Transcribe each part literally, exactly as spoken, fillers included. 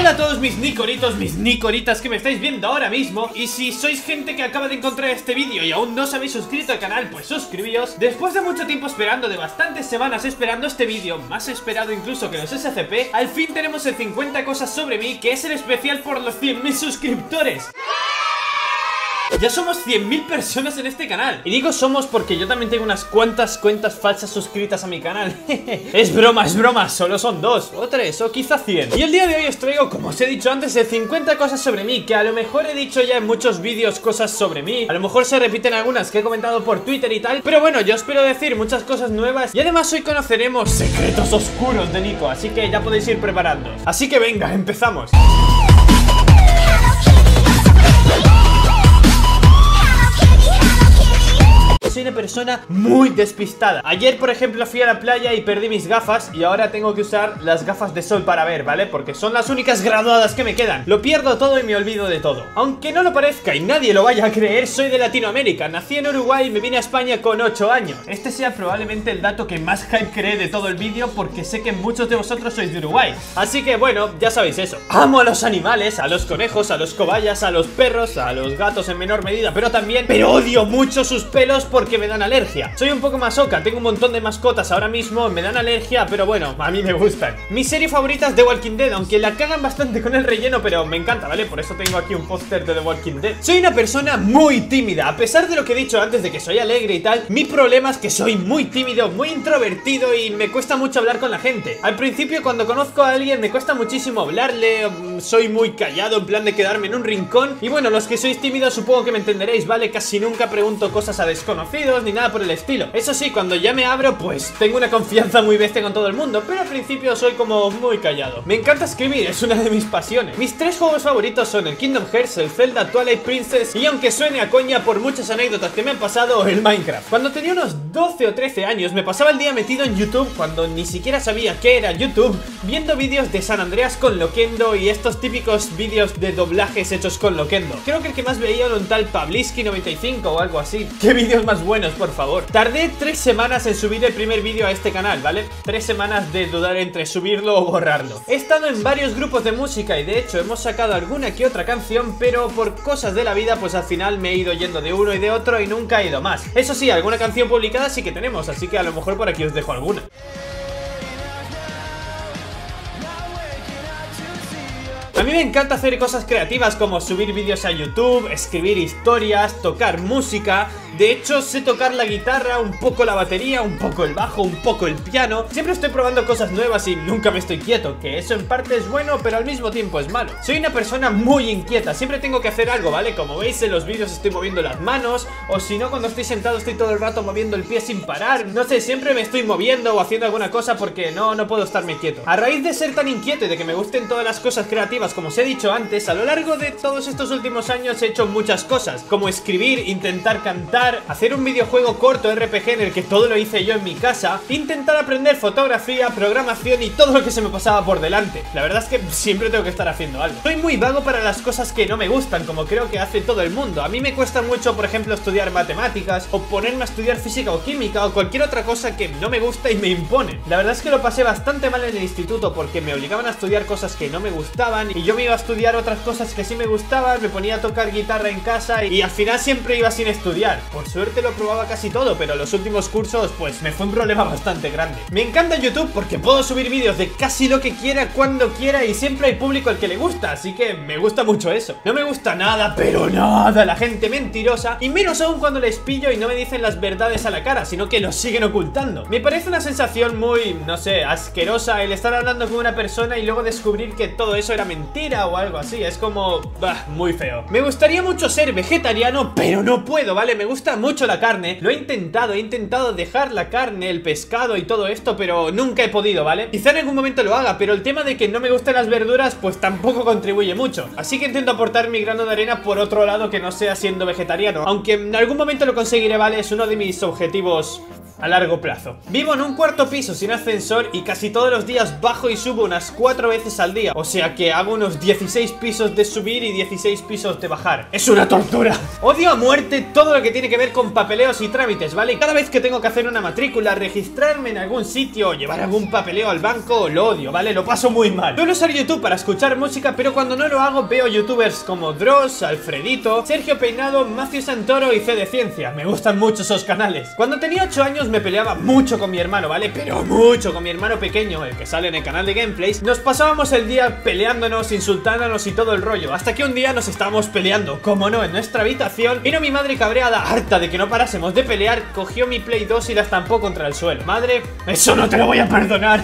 Hola a todos mis nicoritos, mis nicoritas que me estáis viendo ahora mismo. Y si sois gente que acaba de encontrar este vídeo y aún no os habéis suscrito al canal, pues suscribíos. Después de mucho tiempo esperando, de bastantes semanas esperando este vídeo, más esperado incluso que los S C P, al fin tenemos el cincuenta cosas sobre mí, que es el especial por los cien mil suscriptores. Ya somos cien mil personas en este canal. Y digo somos porque yo también tengo unas cuantas cuentas falsas suscritas a mi canal. Es broma, es broma, solo son dos, o tres, o quizá cien. Y el día de hoy os traigo, como os he dicho antes, el cincuenta cosas sobre mí, que a lo mejor he dicho ya en muchos vídeos cosas sobre mí. A lo mejor se repiten algunas que he comentado por Twitter y tal, pero bueno, yo espero decir muchas cosas nuevas. Y además hoy conoceremos secretos oscuros de Nico, así que ya podéis ir preparando. Así que venga, empezamos. Soy una persona muy despistada. Ayer, por ejemplo, fui a la playa y perdí mis gafas, y ahora tengo que usar las gafas de sol para ver, ¿vale? Porque son las únicas graduadas que me quedan. Lo pierdo todo y me olvido de todo. Aunque no lo parezca y nadie lo vaya a creer, soy de Latinoamérica. Nací en Uruguay y me vine a España con ocho años. Este sea probablemente el dato que más hype cree de todo el vídeo, porque sé que muchos de vosotros sois de Uruguay. Así que bueno, ya sabéis eso. Amo a los animales, a los conejos, a los cobayas, a los perros, a los gatos en menor medida, pero también, pero odio mucho sus pelos porque me dan alergia. Soy un poco masoca, tengo un montón de mascotas ahora mismo, me dan alergia, pero bueno, a mí me gustan. Mi serie favorita es The Walking Dead, aunque la cagan bastante con el relleno, pero me encanta, ¿vale? Por eso tengo aquí un póster de The Walking Dead. Soy una persona muy tímida, a pesar de lo que he dicho antes de que soy alegre y tal. Mi problema es que soy muy tímido, muy introvertido y me cuesta mucho hablar con la gente. Al principio, cuando conozco a alguien, me cuesta muchísimo hablarle, soy muy callado, en plan de quedarme en un rincón. Y bueno, los que sois tímidos supongo que me entenderéis, ¿vale? Casi nunca pregunto cosas a desconocidos ni nada por el estilo. Eso sí, cuando ya me abro, pues tengo una confianza muy bestia con todo el mundo, pero al principio soy como muy callado. Me encanta escribir, es una de mis pasiones. Mis tres juegos favoritos son el Kingdom Hearts, el Zelda Twilight Princess y, aunque suene a coña por muchas anécdotas que me han pasado, el Minecraft. Cuando tenía unos doce o trece años me pasaba el día metido en YouTube, cuando ni siquiera sabía qué era YouTube, viendo vídeos de San Andreas con Loquendo y estos típicos vídeos de doblajes hechos con Loquendo. Creo que el que más veía era un tal Pabliski noventa y cinco o algo así. ¿Qué vídeos más buenos, por favor? Tardé tres semanas en subir el primer vídeo a este canal, ¿vale? Tres semanas de dudar entre subirlo o borrarlo. He estado en varios grupos de música y de hecho hemos sacado alguna que otra canción, pero por cosas de la vida, pues al final me he ido yendo de uno y de otro y nunca he ido más. Eso sí, alguna canción publicada sí que tenemos, así que a lo mejor por aquí os dejo alguna. A mí me encanta hacer cosas creativas como subir vídeos a YouTube, escribir historias, tocar música. De hecho, sé tocar la guitarra, un poco la batería, un poco el bajo, un poco el piano. Siempre estoy probando cosas nuevas y nunca me estoy quieto, que eso en parte es bueno, pero al mismo tiempo es malo. Soy una persona muy inquieta, siempre tengo que hacer algo, ¿vale? Como veis en los vídeos estoy moviendo las manos, o si no, cuando estoy sentado estoy todo el rato moviendo el pie sin parar. No sé, siempre me estoy moviendo o haciendo alguna cosa porque no, no puedo estarme quieto. A raíz de ser tan inquieto y de que me gusten todas las cosas creativas, como os he dicho antes, a lo largo de todos estos últimos años he hecho muchas cosas, como escribir, intentar cantar, hacer un videojuego corto R P G en el que todo lo hice yo en mi casa, intentar aprender fotografía, programación y todo lo que se me pasaba por delante. La verdad es que siempre tengo que estar haciendo algo. Soy muy vago para las cosas que no me gustan, como creo que hace todo el mundo. A mí me cuesta mucho, por ejemplo, estudiar matemáticas o ponerme a estudiar física o química o cualquier otra cosa que no me gusta y me impone. La verdad es que lo pasé bastante mal en el instituto porque me obligaban a estudiar cosas que no me gustaban, y yo me iba a estudiar otras cosas que sí me gustaban, me ponía a tocar guitarra en casa y al final siempre iba sin estudiar. Por suerte lo probaba casi todo, pero los últimos cursos pues me fue un problema bastante grande. Me encanta YouTube porque puedo subir vídeos de casi lo que quiera, cuando quiera, y siempre hay público al que le gusta, así que me gusta mucho eso. No me gusta nada, pero nada, la gente mentirosa, y menos aún cuando les pillo y no me dicen las verdades a la cara, sino que los siguen ocultando. Me parece una sensación muy, no sé, asquerosa el estar hablando con una persona y luego descubrir que todo eso era mentira Mentira o algo así, es como bah, muy feo. Me gustaría mucho ser vegetariano, pero no puedo, ¿vale? Me gusta mucho la carne, lo he intentado, he intentado dejar la carne, el pescado y todo esto, pero nunca he podido, ¿vale? Quizá en algún momento lo haga, pero el tema de que no me gustan las verduras pues tampoco contribuye mucho, así que intento aportar mi grano de arena por otro lado que no sea siendo vegetariano, aunque en algún momento lo conseguiré, ¿vale? Es uno de mis objetivos a largo plazo. Vivo en un cuarto piso sin ascensor y casi todos los días bajo y subo unas cuatro veces al día. O sea que hago unos dieciséis pisos de subir y dieciséis pisos de bajar. ¡Es una tortura! Odio a muerte todo lo que tiene que ver con papeleos y trámites, ¿vale? Cada vez que tengo que hacer una matrícula, registrarme en algún sitio o llevar algún papeleo al banco, lo odio, ¿vale? Lo paso muy mal. Suelo usar YouTube para escuchar música, pero cuando no lo hago veo youtubers como Dross, Alfredito, Sergio Peinado, Matthew Santoro y C de Ciencia. Me gustan mucho esos canales. Cuando tenía ocho años me peleaba mucho con mi hermano, ¿vale? Pero mucho con mi hermano pequeño, el que sale en el canal de gameplays. Nos pasábamos el día peleándonos, insultándonos y todo el rollo, hasta que un día nos estábamos peleando, como no, en nuestra habitación. Vino mi madre cabreada, harta de que no parásemos de pelear, cogió mi Play dos y la estampó contra el suelo. Madre, eso no te lo voy a perdonar.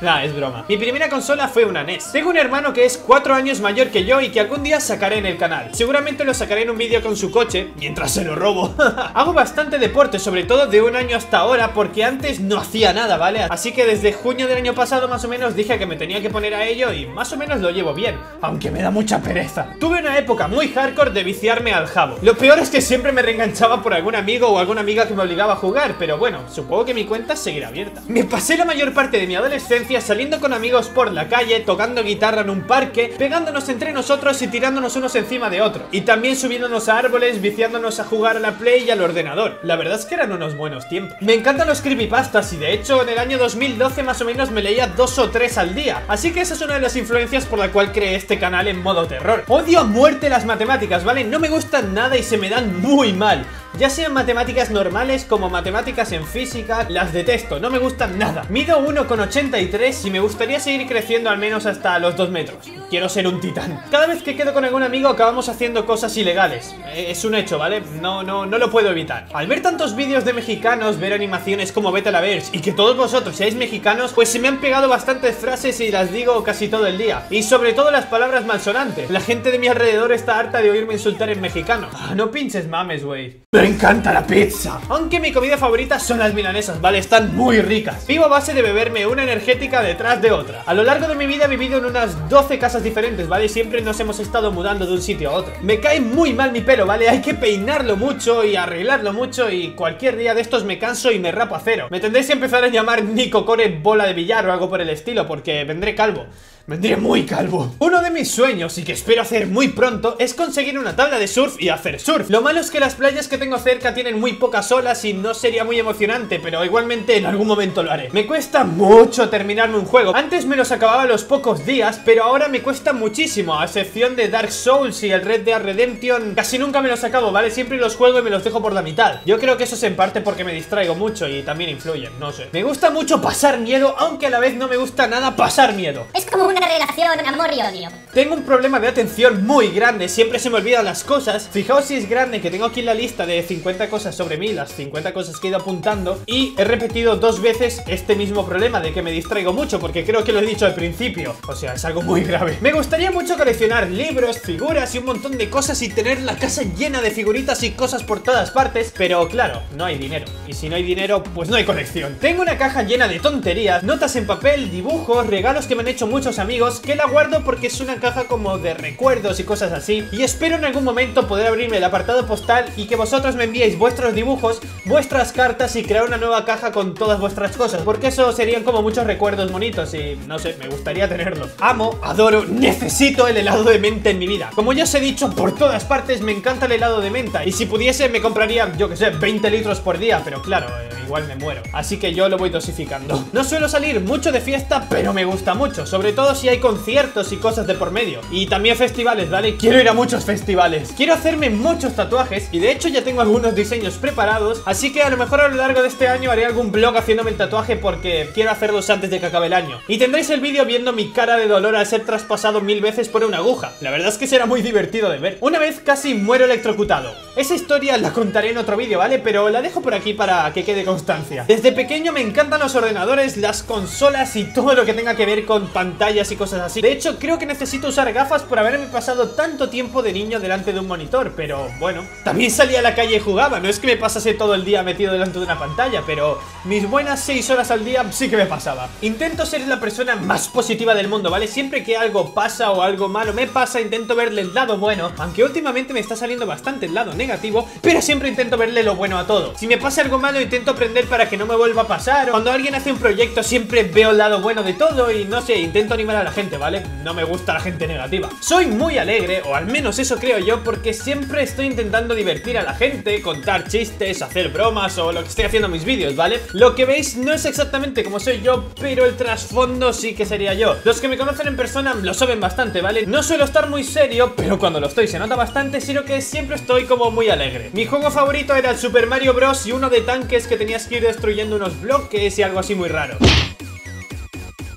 Nah, es broma. Mi primera consola fue una N E S. Tengo un hermano que es cuatro años mayor que yo y que algún día sacaré en el canal. Seguramente lo sacaré en un vídeo con su coche, mientras se lo robo. Hago bastante deporte, sobre todo de un año hasta ahora, porque antes no hacía nada, ¿vale? Así que desde junio del año pasado más o menos dije que me tenía que poner a ello y más o menos lo llevo bien, aunque me da mucha pereza. Tuve una época muy hardcore de viciarme al jabo. Lo peor es que siempre me reenganchaba por algún amigo o alguna amiga que me obligaba a jugar, pero bueno, supongo que mi cuenta seguirá abierta. Me pasé la mayor parte de mi adolescencia saliendo con amigos por la calle, tocando guitarra en un parque, pegándonos entre nosotros y tirándonos unos encima de otros. Y también subiéndonos a árboles, viciándonos a jugar a la Play y al ordenador. La verdad es que eran unos buenos tiempos. Me encantan los creepypastas y de hecho en el año dos mil doce más o menos me leía dos o tres al día. Así que esa es una de las influencias por la cual creé este canal en modo terror. Odio a muerte las matemáticas, ¿vale? No me gustan nada y se me dan muy mal. Ya sean matemáticas normales como matemáticas en física, las detesto, no me gustan nada. Mido uno coma ochenta y tres y me gustaría seguir creciendo al menos hasta los dos metros. Quiero ser un titán. Cada vez que quedo con algún amigo acabamos haciendo cosas ilegales. Es un hecho, ¿vale? No, no, no lo puedo evitar. Al ver tantos vídeos de mexicanos, ver animaciones como Betaverse y que todos vosotros seáis mexicanos, pues se me han pegado bastantes frases y las digo casi todo el día. Y sobre todo las palabras malsonantes. La gente de mi alrededor está harta de oírme insultar en mexicano. Ah, no pinches mames, güey. ¡Me encanta la pizza! Aunque mi comida favorita son las milanesas, ¿vale? Están muy ricas. Vivo a base de beberme una energética detrás de otra. A lo largo de mi vida he vivido en unas doce casas diferentes, ¿vale? Y siempre nos hemos estado mudando de un sitio a otro. Me cae muy mal mi pelo, ¿vale? Hay que peinarlo mucho y arreglarlo mucho y cualquier día de estos me canso y me rapo a cero. Me tendréis que empezar a llamar Nico Core bola de billar o algo por el estilo porque vendré calvo. Vendré muy calvo. Uno de mis sueños y que espero hacer muy pronto es conseguir una tabla de surf y hacer surf. Lo malo es que las playas que tengo cerca tienen muy pocas olas y no sería muy emocionante, pero igualmente en algún momento lo haré. Me cuesta mucho terminarme un juego. Antes me los acababa a los pocos días, pero ahora me cuesta muchísimo, a excepción de Dark Souls y el Red Dead Redemption. Casi nunca me los acabo, ¿vale? Siempre los juego y me los dejo por la mitad. Yo creo que eso es en parte porque me distraigo mucho y también influye, no sé. Me gusta mucho pasar miedo, aunque a la vez no me gusta nada pasar miedo. Es como una relajación, amor y odio. Tengo un problema de atención muy grande, siempre se me olvidan las cosas. Fijaos si es grande que tengo aquí la lista de cincuenta cosas sobre mí, las cincuenta cosas que he ido apuntando. Y he repetido dos veces este mismo problema de que me distraigo mucho, porque creo que lo he dicho al principio. O sea, es algo muy grave. Me gustaría mucho coleccionar libros, figuras y un montón de cosas y tener la casa llena de figuritas y cosas por todas partes. Pero claro, no hay dinero. Y si no hay dinero, pues no hay colección. Tengo una caja llena de tonterías, notas en papel, dibujos, regalos que me han hecho muchos amigos, que la guardo porque es una caja como de recuerdos y cosas así, y espero en algún momento poder abrirme el apartado postal y que vosotros me enviéis vuestros dibujos, vuestras cartas y crear una nueva caja con todas vuestras cosas, porque eso serían como muchos recuerdos bonitos y no sé, me gustaría tenerlo. Amo, adoro, necesito el helado de menta en mi vida. Como ya os he dicho, por todas partes me encanta el helado de menta y si pudiese me compraría, yo que sé, veinte litros por día, pero claro, eh, igual me muero. Así que yo lo voy dosificando. No suelo salir mucho de fiesta, pero me gusta mucho, sobre todo si hay conciertos y cosas de por medio. Y también festivales, ¿vale? Quiero ir a muchos festivales. Quiero hacerme muchos tatuajes y de hecho ya tengo algunos diseños preparados. Así que a lo mejor a lo largo de este año haré algún vlog haciéndome el tatuaje porque quiero hacerlos antes de que acabe el año. Y tendréis el vídeo viendo mi cara de dolor al ser traspasado mil veces por una aguja. La verdad es que será muy divertido de ver. Una vez casi muero electrocutado. Esa historia la contaré en otro vídeo, ¿vale? Pero la dejo por aquí para que quede constancia. Desde pequeño me encantan los ordenadores, las consolas y todo lo que tenga que ver con pantallas y cosas así. De hecho, creo que necesito usar gafas por haberme pasado tanto tiempo de niño delante de un monitor, pero bueno. También salía a la calle y jugaba, no es que me pasase todo el día metido delante de una pantalla, pero Mis buenas seis horas al día sí que me pasaba. Intento ser la persona más positiva del mundo, ¿vale? Siempre que algo pasa o algo malo me pasa, intento verle el lado bueno. Aunque últimamente me está saliendo bastante el lado negativo, pero siempre intento verle lo bueno a todo. Si me pasa algo malo, intento aprender para que no me vuelva a pasar. Cuando alguien hace un proyecto, siempre veo el lado bueno de todo y no sé, intento animar a la gente, ¿vale? No me gusta la gente negativa. Soy muy alegre, o al menos eso creo yo, porque siempre estoy intentando divertir a la gente, contar chistes, hacer bromas o lo que estoy haciendo en mis vídeos, ¿vale? Lo que veis no es exactamente como soy yo, pero el trasfondo sí que sería yo. Los que me conocen en persona lo saben bastante, ¿vale? No suelo estar muy serio, pero cuando lo estoy se nota bastante, sino que siempre estoy como muy alegre. Mi juego favorito era el Super Mario Bros y uno de tanques que tenías que ir destruyendo unos bloques y algo así muy raro.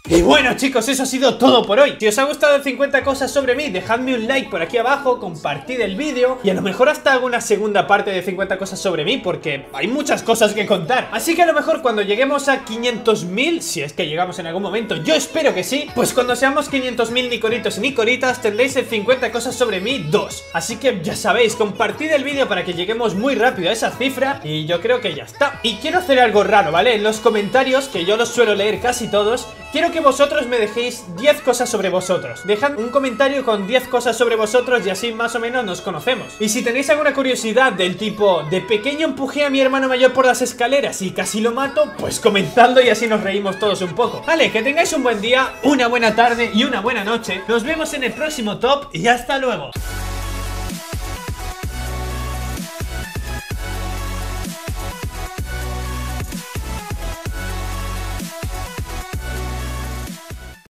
Y bueno chicos, eso ha sido todo por hoy. Si os ha gustado cincuenta cosas sobre mí, dejadme un like por aquí abajo, compartid el vídeo y a lo mejor hasta alguna segunda parte de cincuenta cosas sobre mí, porque hay muchas cosas que contar. Así que a lo mejor cuando lleguemos a quinientos mil, si es que llegamos en algún momento, yo espero que sí, pues cuando seamos quinientos mil nicoritos y nicoritas tendréis el cincuenta cosas sobre mí dos. Así que ya sabéis, compartid el vídeo para que lleguemos muy rápido a esa cifra y yo creo que ya está. Y quiero hacer algo raro, ¿vale? En los comentarios, que yo los suelo leer casi todos, quiero que vosotros me dejéis diez cosas sobre vosotros. Dejad un comentario con diez cosas sobre vosotros y así más o menos nos conocemos. Y si tenéis alguna curiosidad del tipo, de pequeño empujé a mi hermano mayor por las escaleras y casi lo mato, pues comentadlo y así nos reímos todos un poco. Vale, que tengáis un buen día, una buena tarde y una buena noche. Nos vemos en el próximo top y hasta luego.